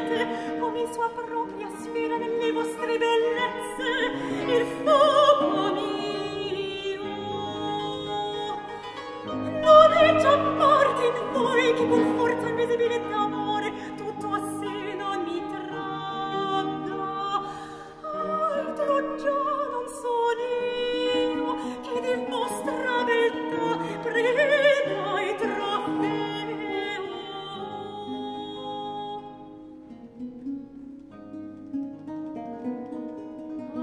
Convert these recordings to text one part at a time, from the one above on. vedete come sua propria sfera nelle vostre bellezze il fuoco mio non è già parte in voi che con forza invisibile d'amore tutto a sé non mi tragga altro già non sono io che di vostra beltà preda e trofeo già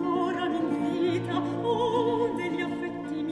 l'ora in vita degli affetti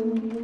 Allora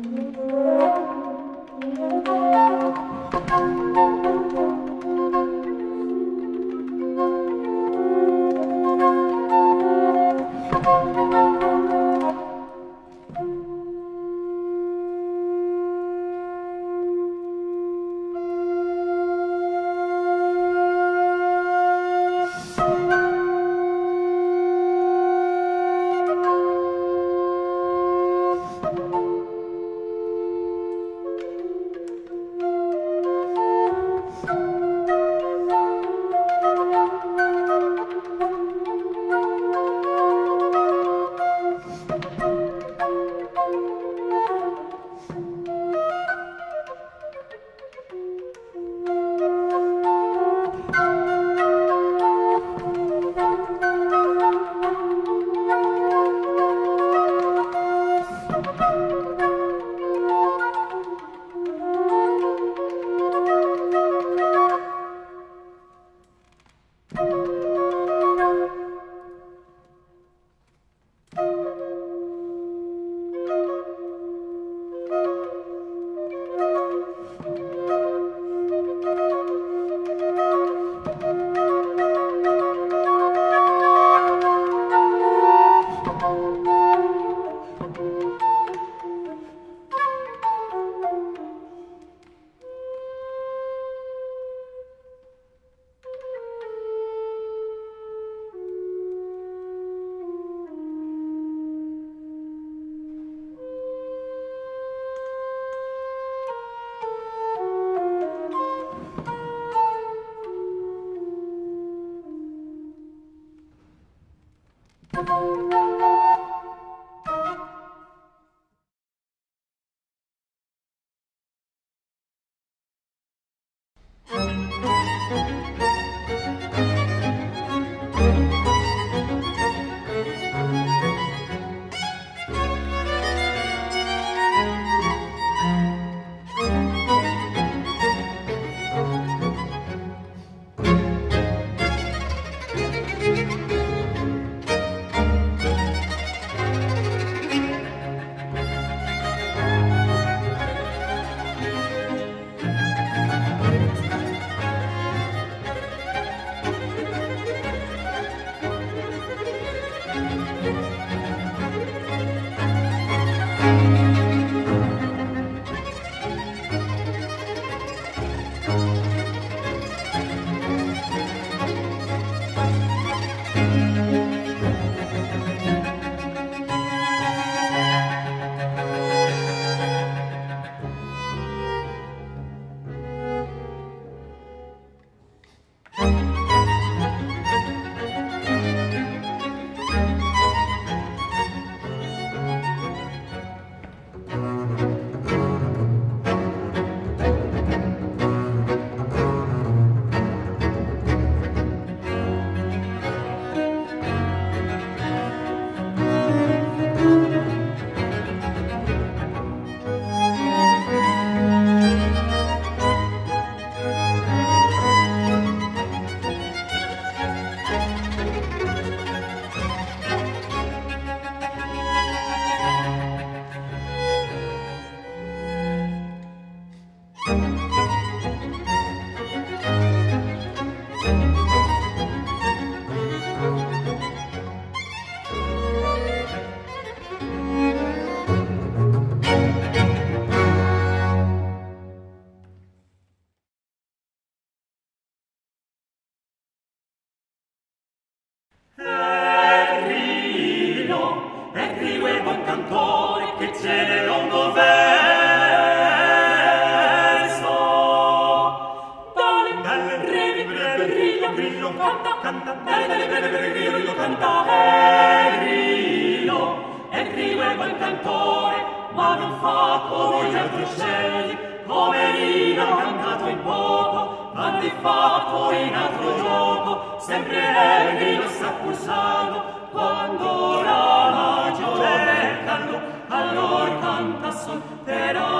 canta soltero